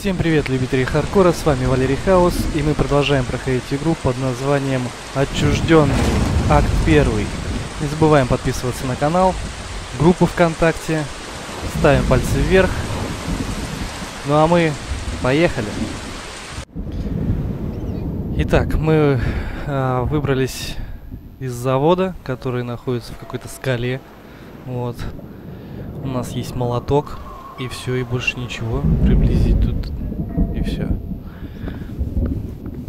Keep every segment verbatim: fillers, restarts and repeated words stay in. Всем привет, любители хардкора, с вами Валерий Хаус, и мы продолжаем проходить игру под названием Отчужденный Акт один. Не забываем подписываться на канал, группу ВКонтакте, ставим пальцы вверх. Ну а мы поехали. Итак, мы э, выбрались из завода, который находится в какой-то скале. Вот. У нас есть молоток. И все, и больше ничего. Приблизить тут, и все.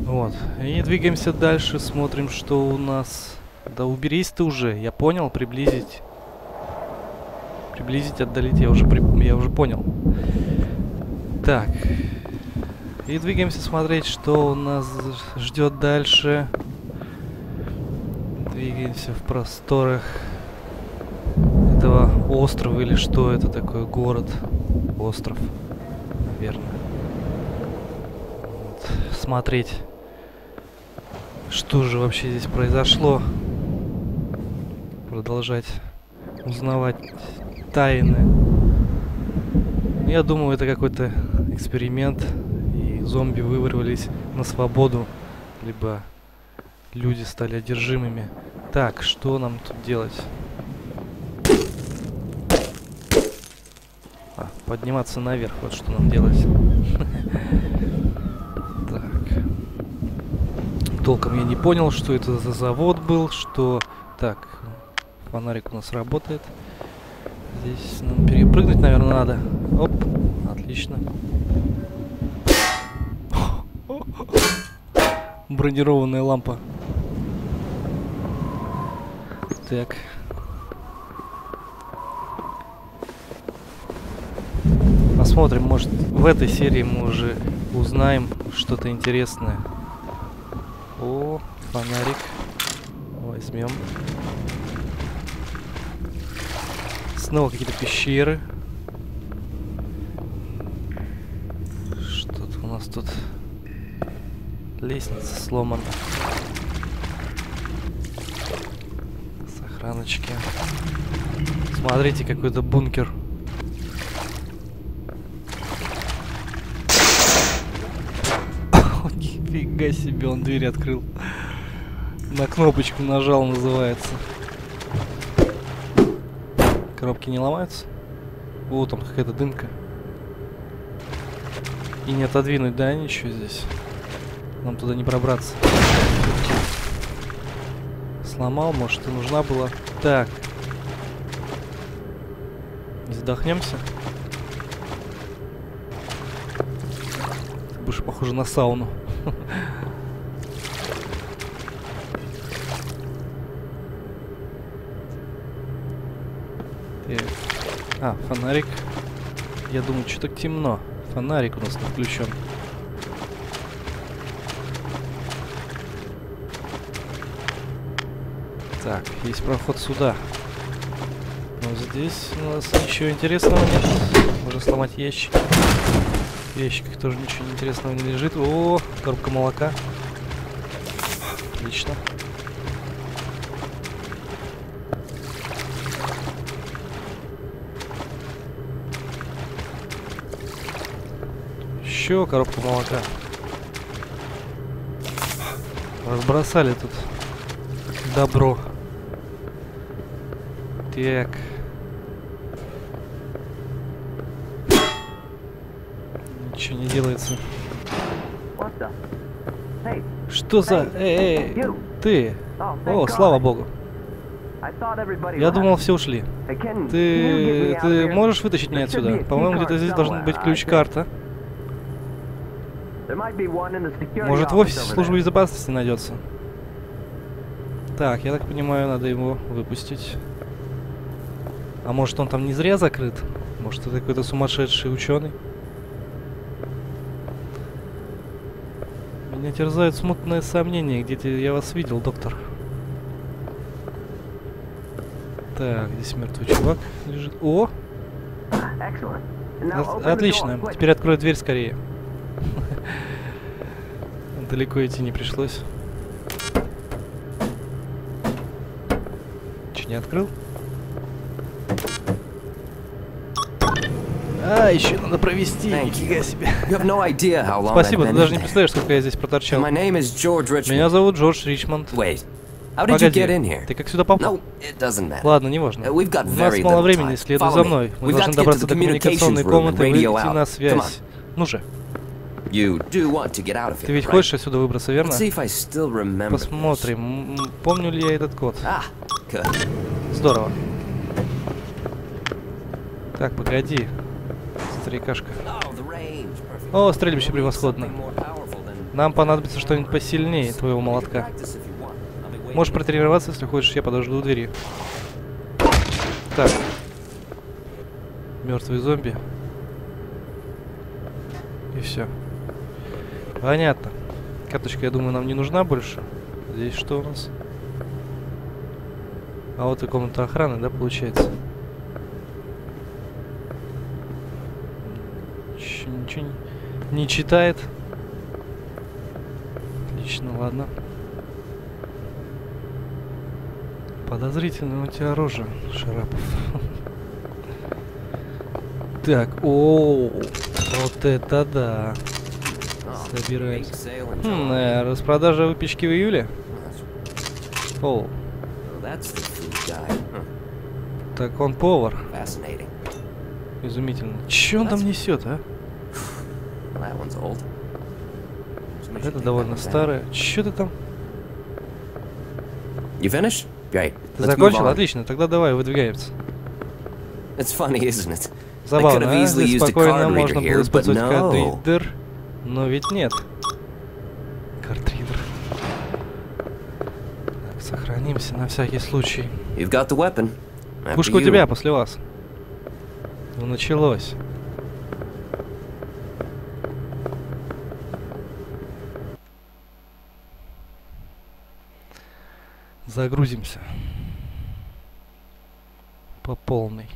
Вот. И двигаемся дальше, смотрим, что у нас... Да уберись ты уже, я понял, приблизить. Приблизить, отдалить, я уже, при... я уже понял. Так. И двигаемся смотреть, что у нас ждет дальше. Двигаемся в просторах этого острова, или что это такое, город. Остров, верно. Вот. Смотреть, что же вообще здесь произошло. Продолжать узнавать тайны. Я думаю, это какой-то эксперимент. И зомби вырвались на свободу. Либо люди стали одержимыми. Так, что нам тут делать? Подниматься наверх, вот что нам делать. Так. Толком я не понял, что это за завод был, что... Так, фонарик у нас работает. Здесь нам перепрыгнуть, наверное, надо. Оп, отлично. Бронированная лампа. Так. Посмотрим, может, в этой серии мы уже узнаем что-то интересное. О, фонарик. Возьмем. Снова какие-то пещеры. Что-то у нас тут. Лестница сломана. Сохраночки. Смотрите, какой-то бункер. Фига себе, он дверь открыл. На кнопочку нажал, называется. Коробки не ломаются? О, там какая-то дымка. И не отодвинуть, да, ничего здесь. Нам туда не пробраться. Сломал, может, и нужна была. Так. Задохнемся. Больше похоже на сауну. А, фонарик. Я думаю, что так темно. Фонарик у нас не включен. Так, есть проход сюда. Но здесь у нас ничего интересного нет. Можно сломать ящик. В ящиках тоже ничего интересного не лежит. О, коробка молока. Отлично. Еще коробка молока. Разбросали тут добро. Так. Ничего не делается. Hey. Что за... Эй, эй, ты. О, слава богу. Я думал, все ушли. Hey, ты... ты можешь вытащить меня отсюда? По-моему, где-то здесь должен быть ключ-карта. Может, в офисе службы безопасности найдется. Так, я так понимаю, надо его выпустить. А может, он там не зря закрыт? Может, это какой-то сумасшедший ученый? Меня терзают смутные сомнения. Где-то я вас видел, доктор. Так, здесь мертвый чувак лежит. О! От отлично. Теперь открой дверь скорее. Далеко идти не пришлось. Че, не открыл? А, еще надо провести. Нифига себе. Спасибо, ты даже не представляешь, сколько я здесь проторчал. Меня зовут Джордж Ричмонд. Погоди, ты как сюда попал? Ладно, неважно. У нас мало времени, следуй за мной. Мы должны добраться до коммуникационной комнаты и выйти на связь. Ну же. Ты ведь хочешь отсюда выбраться, верно? Посмотрим, помню ли я этот код. Здорово. Так, погоди, старикашка. О, стрельбище превосходно. Нам понадобится что-нибудь посильнее твоего молотка. Можешь протренироваться, если хочешь, я подожду у двери. Так. Мертвые зомби. И все. Понятно. Карточка, я думаю, нам не нужна больше. Здесь что у нас? А вот и комната охраны, да, получается? Ничего, ничего не читает. Отлично, ладно. Подозрительное у тебя рожа, Шарапов. Так, о, вот это да. Собираемся. Хм, распродажа выпечки в июле? О. Так, он повар. Изумительно. Че он там несет, а? Это довольно старое. Че ты там? Ты закончил? Отлично, тогда давай, выдвигаемся. Забавно, а? Здесь спокойно можно было использовать картридер, но ведь нет. Картридер. Так, сохранимся на всякий случай. Пушка у тебя, после вас. Ну, началось. Загрузимся. По полной.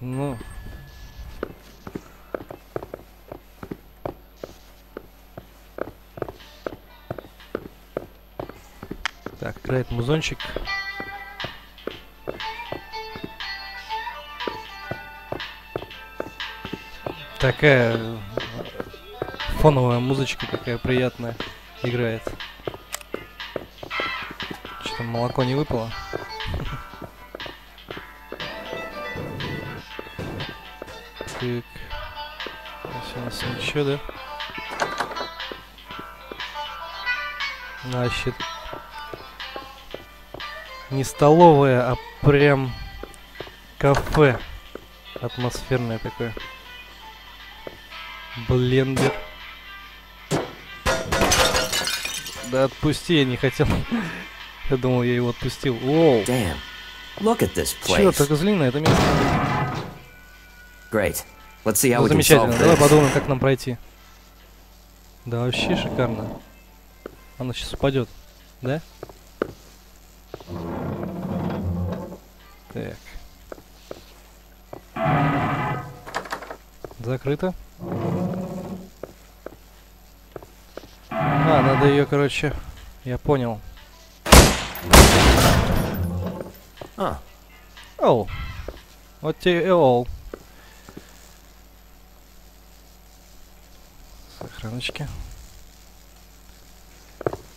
Ну. Так, играет музончик. Такая фоновая музычка, какая приятная, играет. Что-то молоко не выпало. Так. Здесь у нас ничего, да? Значит, не столовая, а прям кафе. Атмосферное такое. Блендер. Да отпусти, я не хотел. Я думал, я его отпустил. Воу. Чё, так злина, это место. Ну, замечательно, давай подумаем, как нам пройти. Да вообще шикарно. Она сейчас упадет, да? Так. Закрыто. А, надо ее, короче, я понял. А. Оу. Вот тебе и оу. Сохраночки.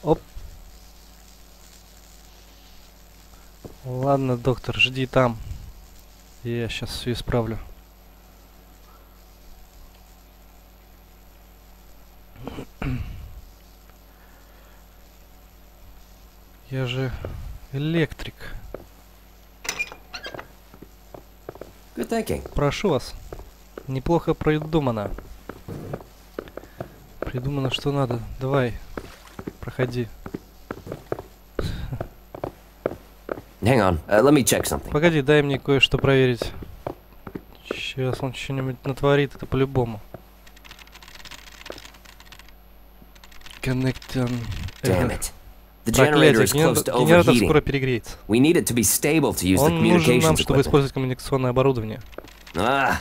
Оп. Ладно, доктор, жди там. Я сейчас все исправлю. Я же электрик. Прошу вас. Неплохо придумано. Придумано, что надо. Давай, проходи. Hang on. Uh, let me check something. Погоди, дай мне кое-что проверить. Сейчас он что-нибудь натворит, это по-любому. Connecting. Проклятие, генератор скоро перегреется. Он нужен нам, чтобы использовать коммуникационное оборудование. Кто-то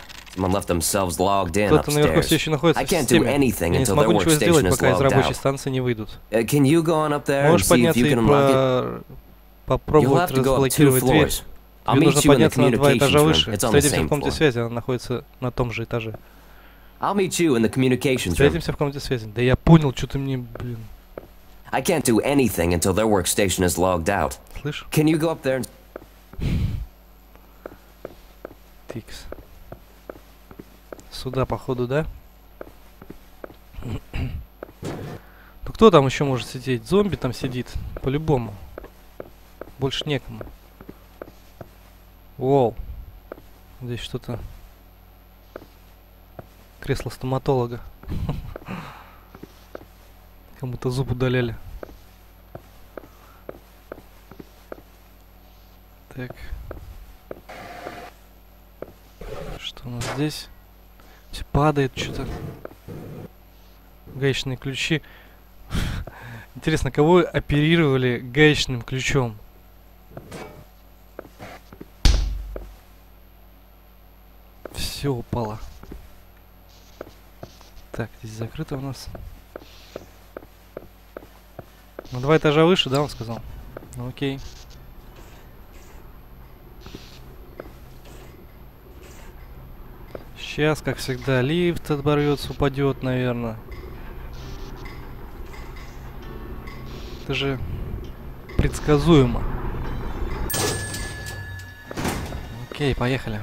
наверху все еще находится в системе. Я не смогу ничего сделать, пока из рабочей станции не выйдут. Можешь подняться и попробовать разблокировать дверь. Мне нужно подняться на два этажа выше. Встретимся в комнате связи, она находится на том же этаже. Встретимся в комнате связи. Да я понял, что ты мне, блин. I can't do anything until their workstation is logged out. Слышь? Can you go up there and... Тикс. Сюда, походу, да? Ну кто там еще может сидеть? Зомби там сидит. По-любому. Больше некому. Воу. Здесь что-то... Кресло стоматолога. Кому-то зуб удаляли. Так. Что у нас здесь? Все падает что-то. Гаечные ключи. Интересно, кого оперировали гаечным ключом? Все упало. Так, здесь закрыто у нас. На два этажа выше, да, он сказал? Ну, окей. Сейчас, как всегда, лифт оторвётся, упадет, наверное. Это же предсказуемо. Окей, поехали.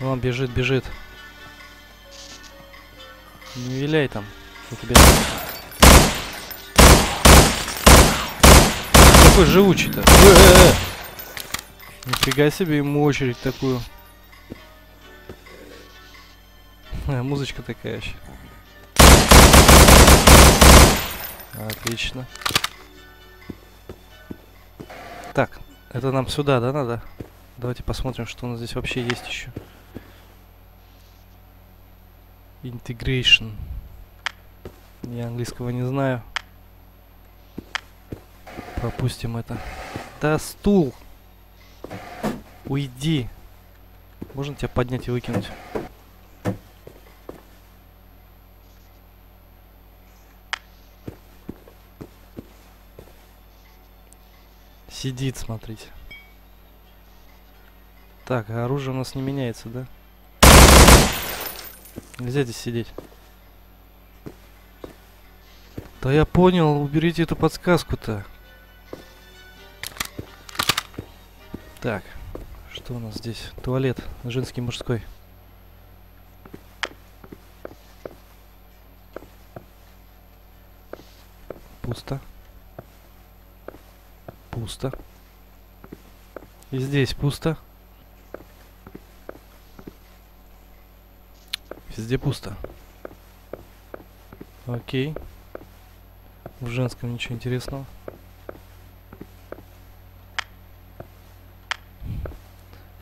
Он бежит, бежит. Не виляй там. У тебя... Какой живучий-то? Нифига себе, ему очередь такую. А, музычка такая еще. Отлично. Так, это нам сюда, да, надо? Давайте посмотрим, что у нас здесь вообще есть еще. Integration. Я английского не знаю. Пропустим это. Да, стул! Уйди! Можно тебя поднять и выкинуть? Сидит, смотрите. Так, а оружие у нас не меняется, да? Нельзя здесь сидеть. Да я понял, уберите эту подсказку-то. Так, что у нас здесь? Туалет, женский, мужской. Пусто. Пусто. И здесь пусто. Везде пусто. Окей. В женском ничего интересного.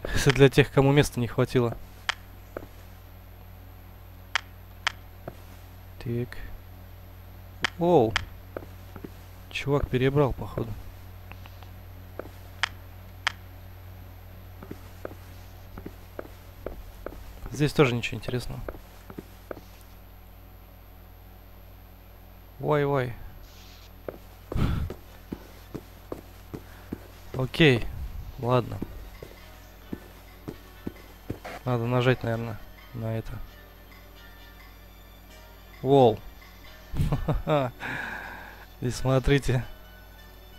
Это для тех, кому места не хватило. Так. Оу. Чувак перебрал, походу. Здесь тоже ничего интересного. Вай-вай. Окей. Ладно. Надо нажать, наверное, на это. Вол. И смотрите.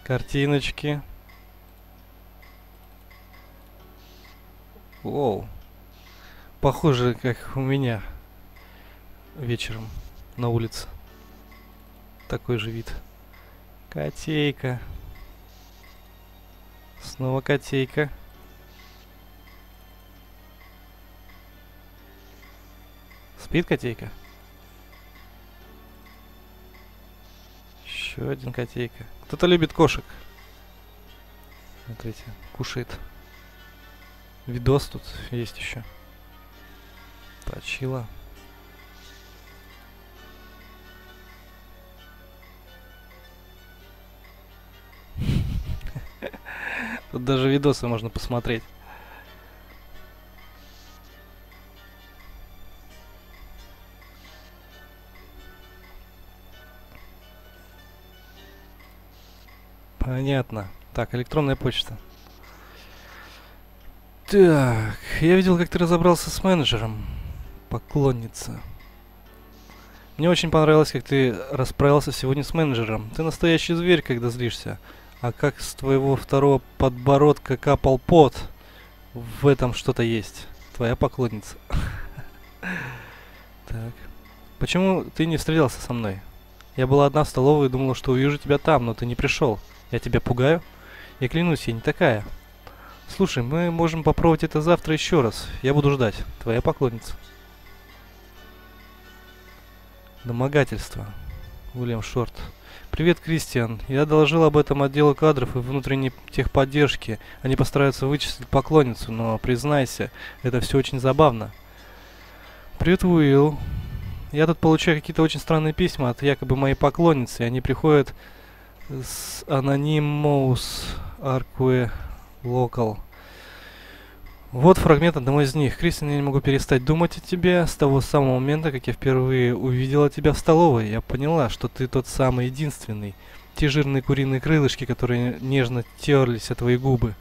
Картиночки. Вол. Похоже, как у меня вечером на улице. Такой же вид. Котейка. Снова котейка. Спит котейка? Еще один котейка. Кто-то любит кошек. Смотрите, кушает. Видос тут есть еще. Точила. Тут даже видосы можно посмотреть. Понятно. Так, электронная почта. Так, я видел, как ты разобрался с менеджером. Поклонница. Мне очень понравилось, как ты расправился сегодня с менеджером. Ты настоящий зверь, когда злишься. А как с твоего второго подбородка капал пот. В этом что-то есть. Твоя поклонница. Так. Почему ты не встретился со мной? Я была одна в столовой и думала, что увижу тебя там, но ты не пришел. Я тебя пугаю? Я клянусь, я не такая. Слушай, мы можем попробовать это завтра еще раз. Я буду ждать. Твоя поклонница. Домогательство. Уильям Шорт. Привет, Кристиан. Я доложил об этом отделу кадров и внутренней техподдержки. Они постараются вычислить поклонницу, но, признайся, это все очень забавно. Привет, Уилл. Я тут получаю какие-то очень странные письма от якобы моей поклонницы. Они приходят с Anonymous Arque Local. Вот фрагмент одного из них. Кристиан, я не могу перестать думать о тебе с того самого момента, как я впервые увидела тебя в столовой. Я поняла, что ты тот самый единственный. Те жирные куриные крылышки, которые нежно терлись о твои губы.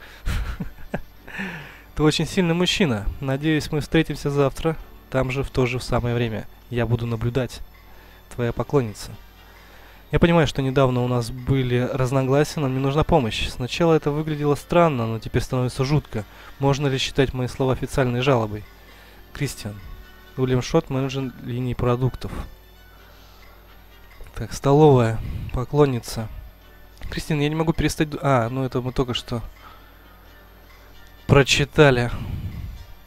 Ты очень сильный мужчина. Надеюсь, мы встретимся завтра, там же в то же самое время. Я буду наблюдать. Твоя поклонница. Я понимаю, что недавно у нас были разногласия, но мне нужна помощь. Сначала это выглядело странно, но теперь становится жутко. Можно ли считать мои слова официальной жалобой? Кристиан. Уильям Шот, менеджер линии продуктов. Так, столовая. Поклонница. Кристиан, я не могу перестать... А, ну это мы только что прочитали.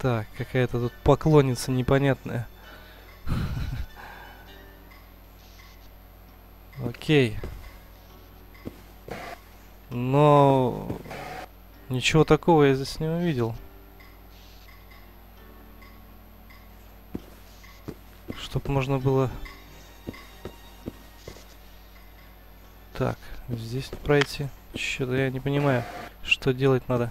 Так, какая-то тут поклонница непонятная. Окей. Но... Ничего такого я здесь не увидел. Чтоб можно было... Так, здесь пройти. Чё-то я не понимаю, что делать надо.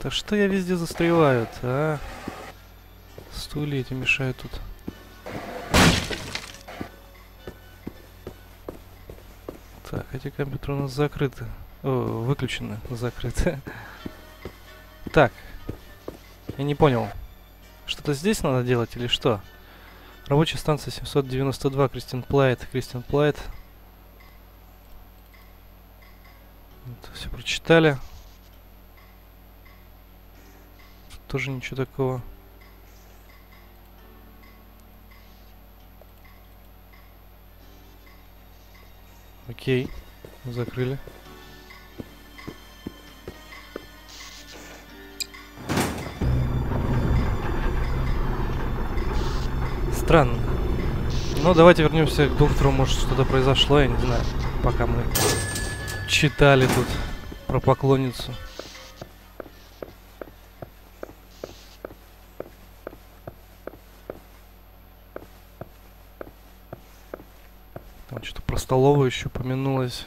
Да что я везде застреваю, а? Стулья эти мешают тут. Так, эти компьютеры у нас закрыты. О, выключены, закрыты. Так. Я не понял. Что-то здесь надо делать или что? Рабочая станция семьсот девяносто два, Кристиан Плайт. Кристиан Плайт. Это все прочитали. Тоже ничего такого. Окей. Закрыли. Странно. Но давайте вернемся к доктору. Может, что-то произошло, я не знаю. Пока мы читали тут про поклонницу. Столовую еще упомянулось.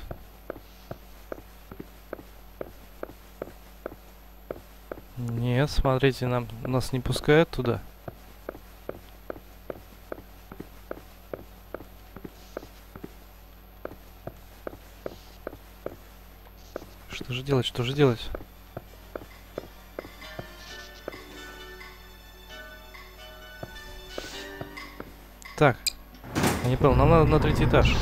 Нет, смотрите, нам нас не пускают туда. Что же делать, что же делать? Так, я не понял, нам надо на третий этаж.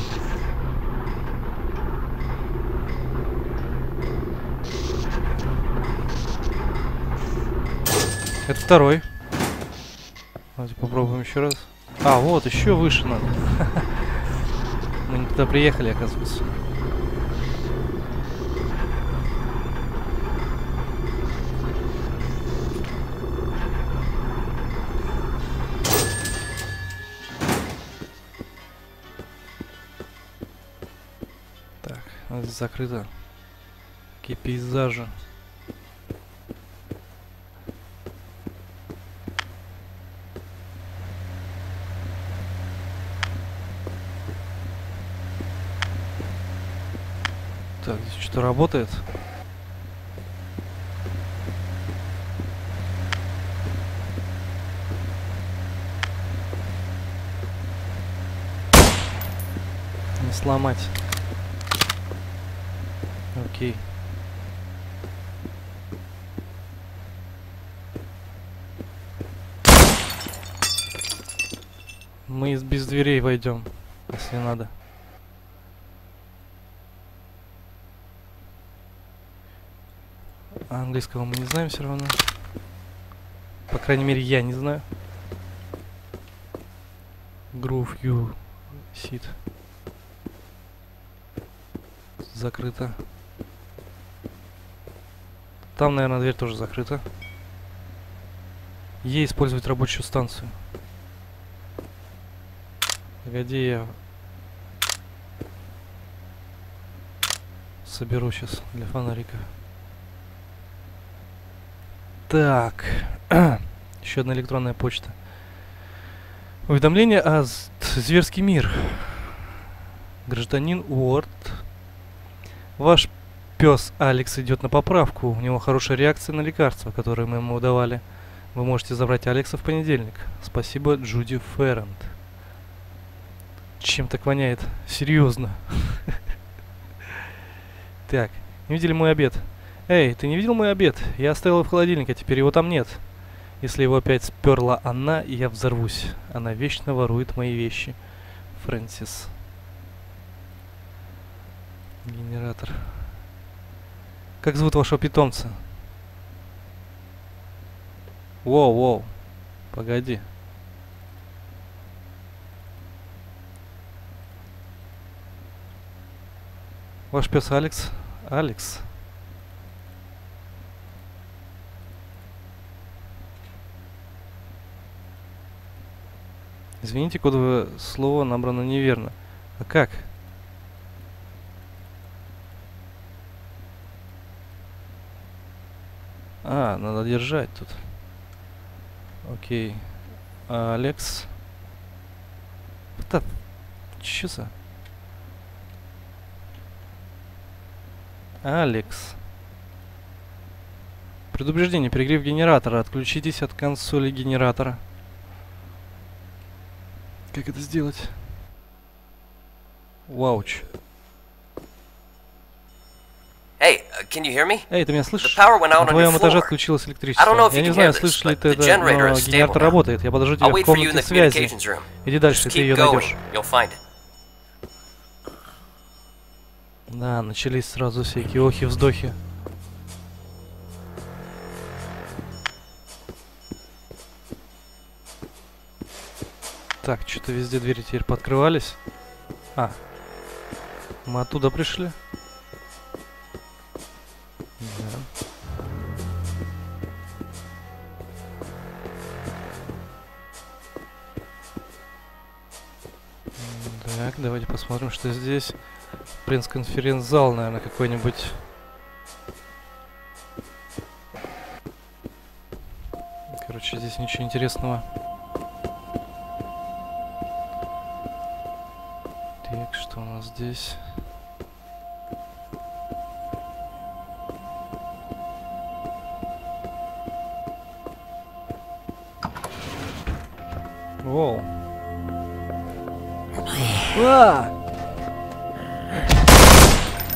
Это второй. Давайте попробуем еще раз. А, вот, еще выше надо. Мы не туда приехали, оказывается. Так, здесь закрыто. Какие пейзажи. Так, здесь что-то работает. Не сломать. Окей. Мы без дверей войдем, если надо. А английского мы не знаем все равно. По крайней мере, я не знаю. Groove you sit. Закрыто. Там, наверное, дверь тоже закрыта. Е использовать рабочую станцию. Погоди, я соберу сейчас для фонарика. Так, еще одна электронная почта. Уведомление о зверский мир. Гражданин Уорд. Ваш пес Алекс идет на поправку. У него хорошая реакция на лекарства, которые мы ему давали. Вы можете забрать Алекса в понедельник. Спасибо, Джуди Ферренд. Чем так воняет? Серьезно. Так, не видели мой обед? Эй, ты не видел мой обед? Я оставила в холодильнике, а теперь его там нет. Если его опять сперла она, я взорвусь. Она вечно ворует мои вещи. Фрэнсис. Генератор. Как зовут вашего питомца? Воу, воу. Погоди. Ваш пес Алекс? Алекс. Извините, кодовое слово набрано неверно. А как? А, надо держать тут. Окей. Алекс. Че за? Алекс. Предупреждение. Перегрев генератора. Отключитесь от консоли генератора. Как это сделать? Вауч. Эй, hey, ты меня слышишь? На твоем этаже отключилось электричество. Я не знаю, слышишь ли ты это, но генератор работает. Я подожду тебя в комнате связи. Иди дальше, ты ее найдешь. Да, начались сразу всякие охи-вздохи. Так, что-то везде двери теперь подкрывались. А, мы оттуда пришли. Да. Так, давайте посмотрим, что здесь. Пресс-конференц-зал, наверное, какой-нибудь. Короче, здесь ничего интересного. Так, что у нас здесь? Воу. А!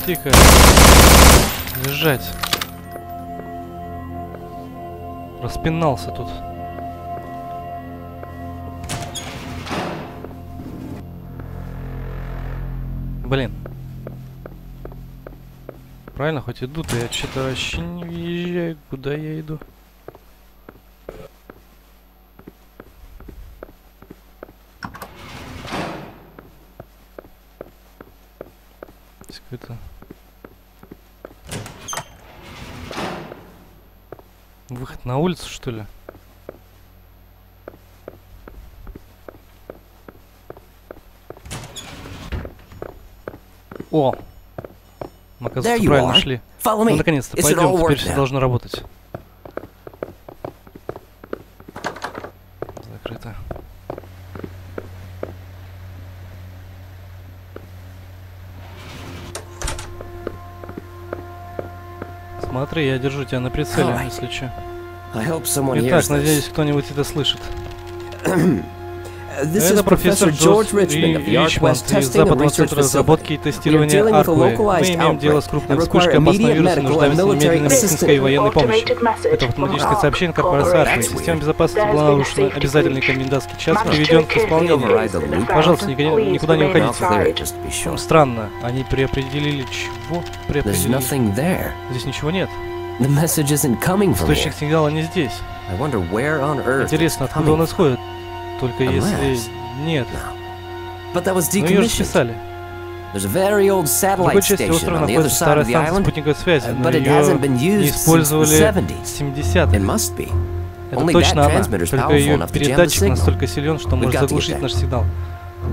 Тихо. Лежать. Распинался тут. Блин. Правильно, хоть идут, а я что-то вообще не въезжаю. Куда я иду? Здесь какой-то... Выход на улицу, что ли? О! Мы, оказывается, правильно шли. Ну, наконец-то, пойдем, теперь все должно работать. Закрыто. Смотри, я держу тебя на прицеле, oh, I... если че. Итак, надеюсь, кто-нибудь это слышит. Это профессор Джордж Ричмонд из Западного центра разработки и тестирования Арквея. Мы имеем дело с крупной вспышкой опасного вируса и нуждаемся в немедленной медицинской и военной помощи. Это автоматическое сообщение корпорации Арквея. Система безопасности была нарушена. Обязательный комендантский час приведен к исполнению. Пожалуйста, никуда не уходите. Странно, они преопределили чего? Преопределили. Здесь ничего нет. Источник сигнала не здесь. Интересно, откуда он исходит? Только если... Нет. Но ее расписали. В другой части острова находится старая станция спутниковой связи, но ее не использовали с семидесятых. Это точно она, только ее передатчик настолько силен, что может заглушить наш сигнал.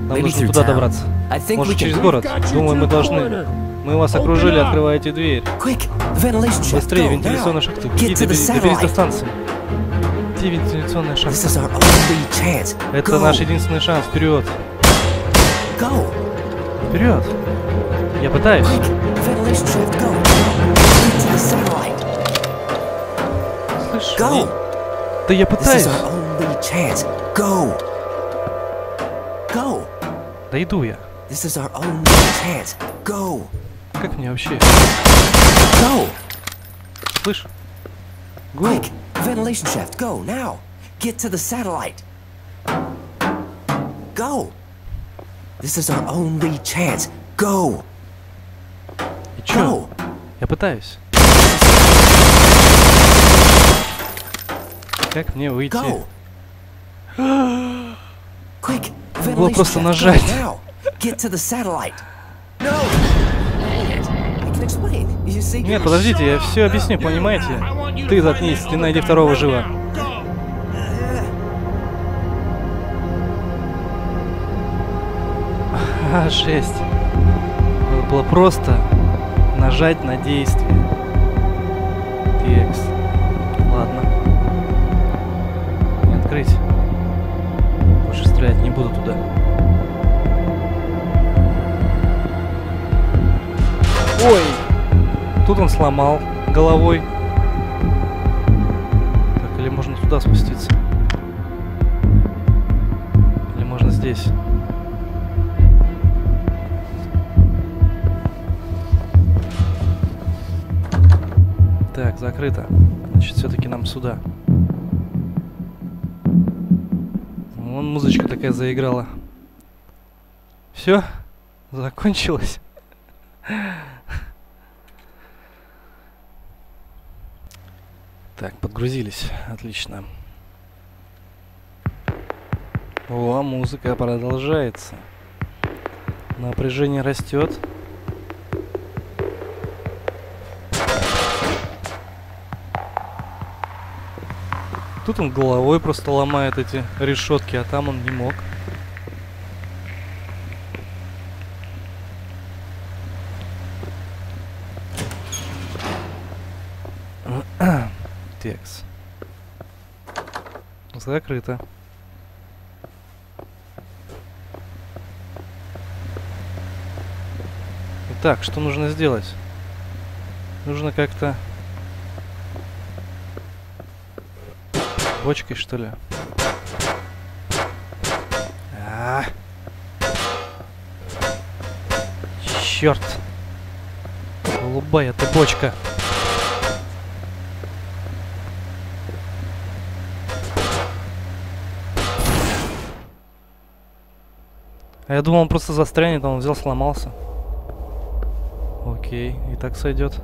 Нам нужно туда добраться. Может, через город. Думаю, мы должны... Мы вас окружили, открываете дверь. Быстрее, вентиляционная шахта. Бегите, доберись до станции. Вентиляционная шахта. Это наш единственный шанс. Вперед! Вперед! Я пытаюсь. Слышь, go. Да я пытаюсь. Go. Go. Да иду я. Как мне вообще? Go. Слышь? Go. Ventilation shaft, go now. Get to the satellite. Go. This is our only chance. Go. И чё? Я пытаюсь. Как мне выйти? Quick. Было просто нажать. Get to the satellite. No. Нет, подождите, я все объясню, понимаете? Ты заткнись, ты найди второго жива. Жесть. Надо было просто нажать на действие. Текст. Ладно. Не открыть. Больше стрелять не буду туда. Ой! Тут он сломал головой. Так, или можно туда спуститься? Или можно здесь? Так, закрыто. Значит, все-таки нам сюда. Вон музычка такая заиграла. Все? Закончилось? Так, подгрузились. Отлично. О, музыка продолжается. Напряжение растет. Тут он головой просто ломает эти решетки, а там он не мог. Текст. Закрыто. Итак, что нужно сделать? Нужно как-то... бочкой, что ли? А-а-а. Черт! Голубая ты бочка! А я думал, он просто застрянет, а он взял, сломался. Окей, и так сойдет.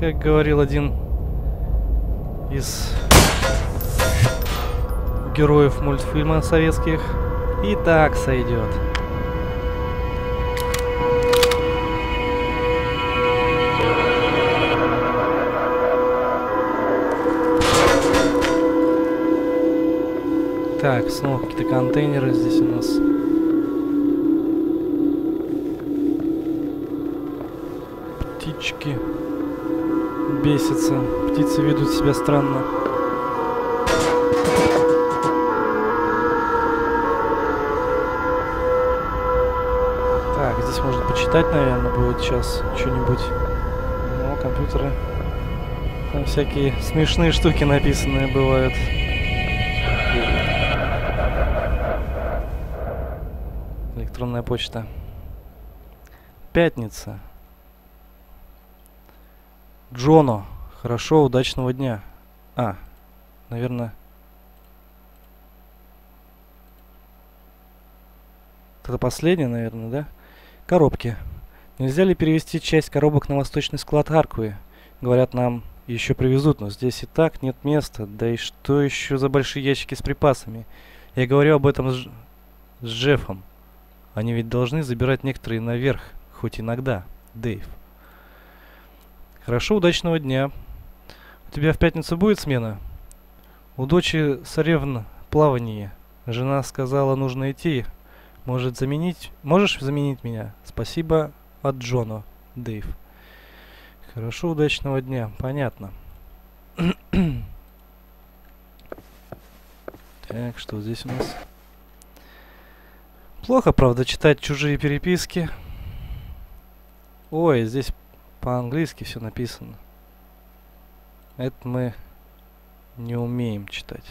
Как говорил один из героев мультфильма советских, и так сойдет. Так, снова какие-то контейнеры здесь у нас. Птички бесятся. Птицы ведут себя странно. Так, здесь можно почитать. читать, наверное, будет сейчас что-нибудь. Но компьютеры... Там всякие смешные штуки написанные бывают. Электронная почта. Пятница. Джону. Хорошо, удачного дня. А, наверное... Это последнее, наверное, да? Коробки. Нельзя ли перевести часть коробок на восточный склад Харкви? Говорят, нам еще привезут, но здесь и так нет места. Да и что еще за большие ящики с припасами? Я говорю об этом с, Дж... с Джеффом. Они ведь должны забирать некоторые наверх, хоть иногда. Дэйв. Хорошо, удачного дня. У тебя в пятницу будет смена? У дочери соревн плавание. Жена сказала, нужно идти. Может заменить... Можешь заменить меня? Спасибо от Джона. Дэйв. Хорошо, удачного дня. Понятно. Так, что здесь у нас? Плохо, правда, читать чужие переписки. Ой, здесь по-английски все написано. Это мы не умеем читать.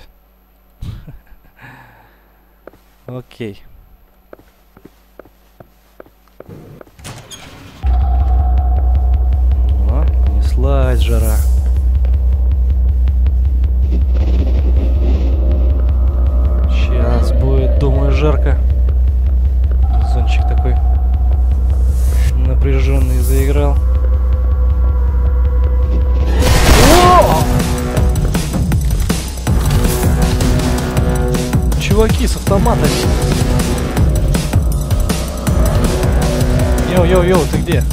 Окей. О, понеслась жара. Сейчас будет, думаю, жарко. Зончик такой напряженный заиграл. О! Чуваки с автоматами. Йоу-йоу-йоу, ты где?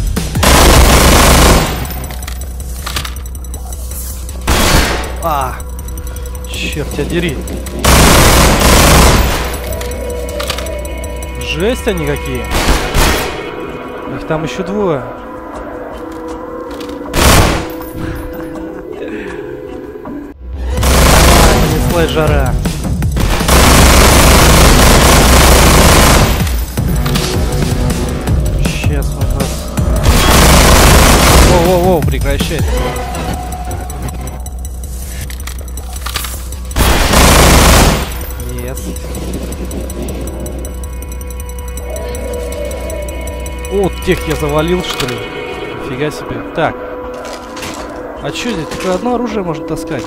А, черт тебя дери. Жесть они какие. Их там еще двое. Понеслась жара. Воу-воу-воу, прекращай. Yes. О, тех я завалил, что ли? Нифига себе. Так. А что здесь? Только одно оружие можно таскать.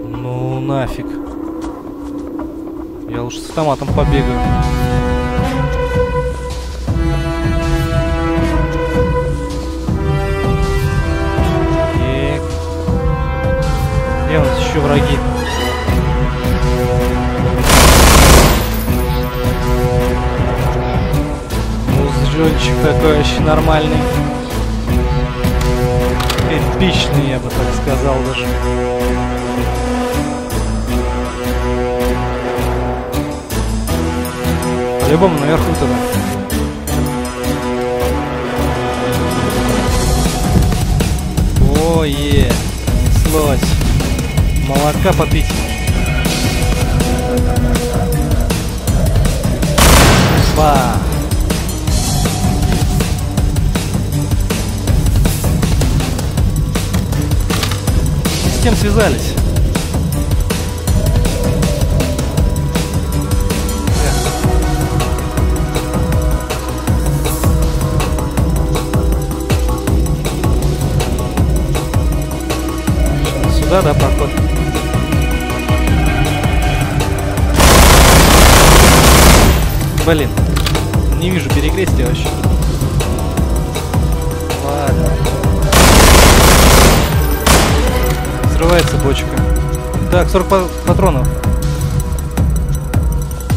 Ну нафиг. Я лучше с автоматом побегаю. Где у нас еще враги? Музжончик такой вообще нормальный. Эпичный, я бы так сказал даже. По-любому наверху тогда. Ое, неслось. Молока попить. Ба. С кем связались? Сюда, да, проход? Блин, не вижу перекрестия вообще. Ладно. Срывается бочка. Так, сорок патронов.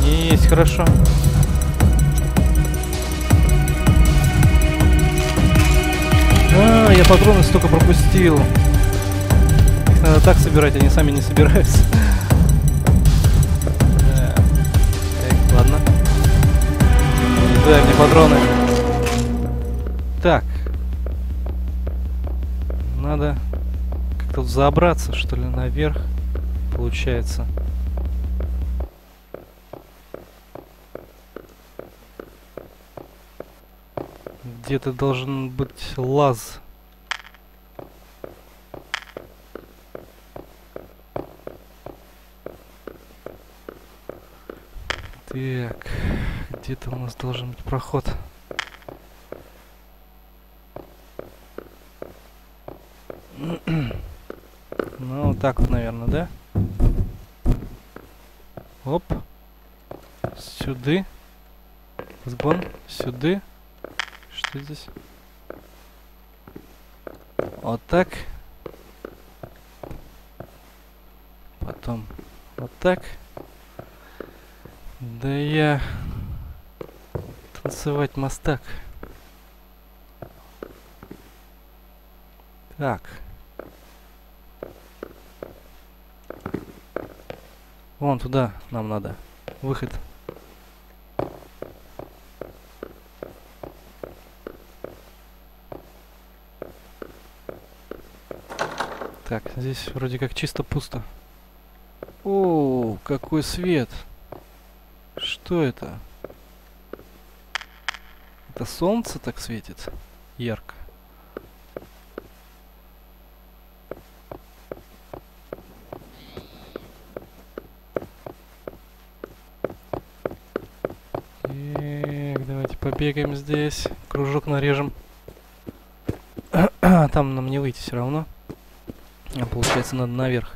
Есть, хорошо. А, я патроны столько пропустил. Их надо так собирать, они сами не собираются. Дай мне патроны. Так. Надо как-то забраться, что ли, наверх. Получается. где-то должен быть лаз. Так, где-то у нас должен быть проход. Ну, вот так вот, наверное, да? Оп. Сюда. Сбон. Сюда. Что здесь? Вот так. Потом вот так. Да я танцевать мастак. Так. Вон туда нам надо. Выход. Так, здесь вроде как чисто пусто. О, какой свет! Что это? Это солнце так светит ярко. Так, давайте побегаем здесь. Кружок нарежем. Там нам не выйти все равно. А получается, надо наверх.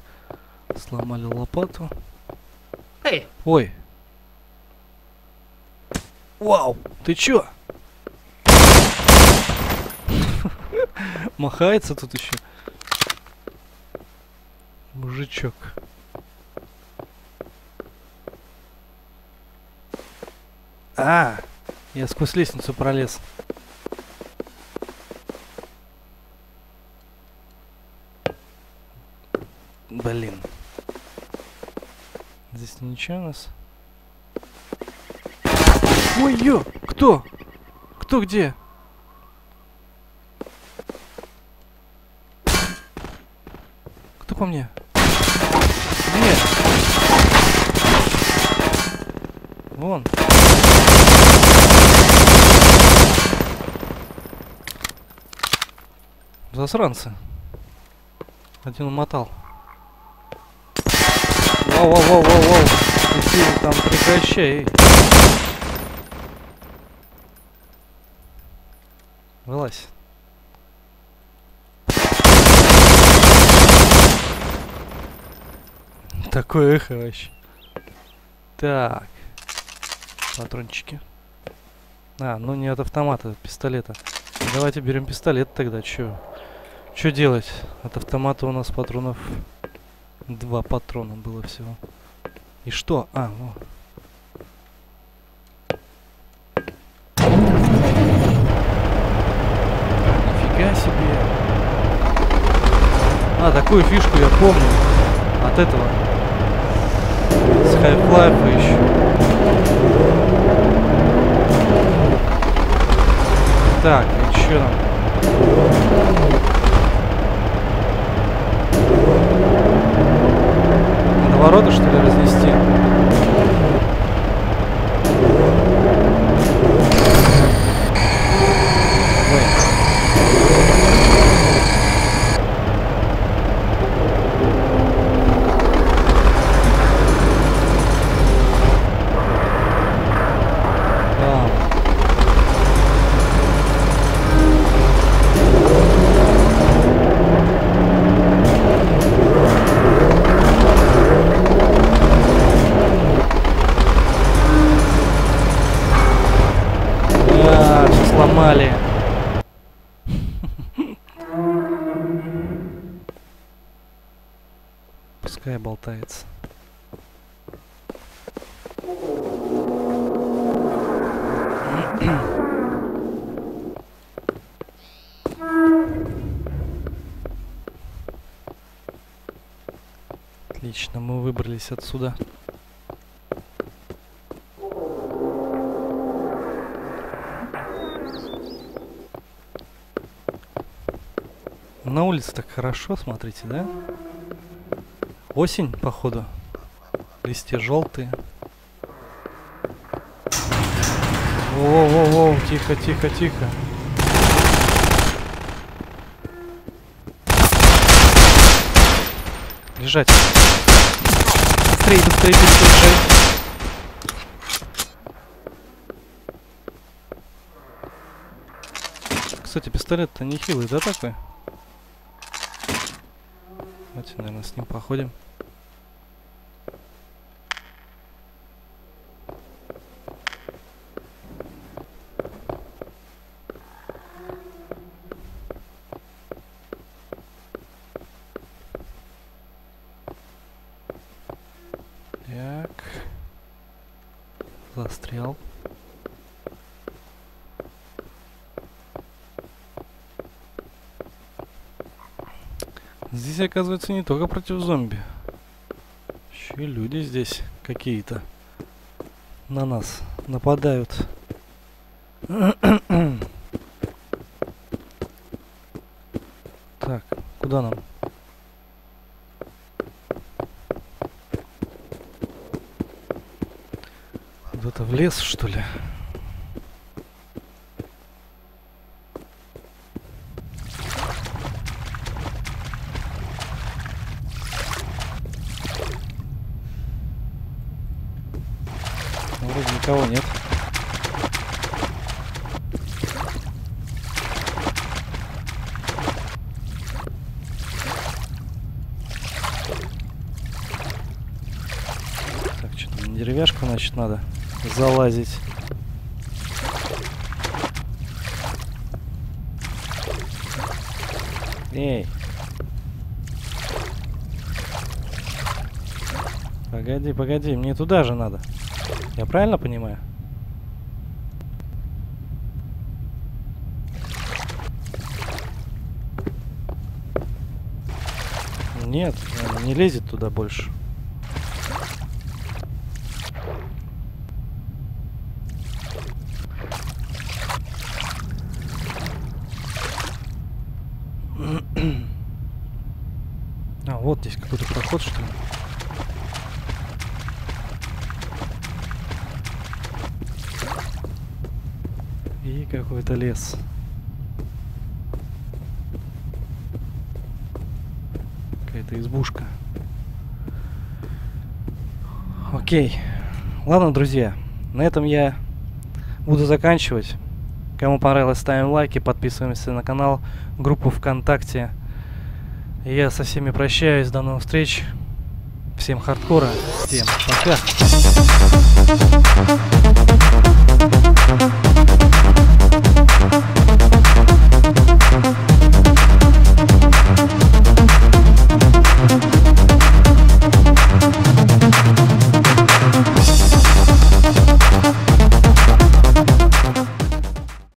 Сломали лопату. Эй! Ой! Вау! Ты чё? Махается тут еще. Мужичок. А! Я сквозь лестницу пролез. Блин. Здесь ничего у нас. Ой, ё! Кто? Кто где? Кто по мне? Нет! Вон! Засранцы! Один умотал. Воу-воу-воу-воу-воу! Ты там прекращай! Вылазь. Такое эхо вообще. Так. Патрончики. А, ну не от автомата, от пистолета. Давайте берем пистолет тогда. Чё? Чё делать? От автомата у нас патронов... Два патрона было всего. И что? А, ну... А, такую фишку я помню от этого. С Half-Life еще. Так, и чё нам? Надо ворота, что ли, разнести? Пускай болтается. Отлично, мы выбрались отсюда. На улице так хорошо, смотрите, да? Осень, походу. Листья желтые. Воу-воу-воу, тихо-тихо-тихо. Лежать. Быстрей, быстрей, быстрей, быстрей. Кстати, пистолет-то нехилый, да, такой? Давайте, наверное, с ним походим. Застрял. Здесь, оказывается, не только против зомби. Еще и люди здесь какие-то на нас нападают. Так, куда нам? Куда-то в лес, что ли? Ну, вроде никого нет. Так, что-то на деревяшку, значит, надо залазить. Эй, погоди, погоди, мне туда же надо. Я правильно понимаю? Нет, он не лезет туда больше. Вот здесь какой-то проход, что ли? И какой-то лес. Какая-то избушка. Окей. Ладно, друзья. На этом я буду заканчивать. Кому понравилось, ставим лайки, подписываемся на канал, группу ВКонтакте. Я со всеми прощаюсь, до новых встреч, всем хардкора, всем пока!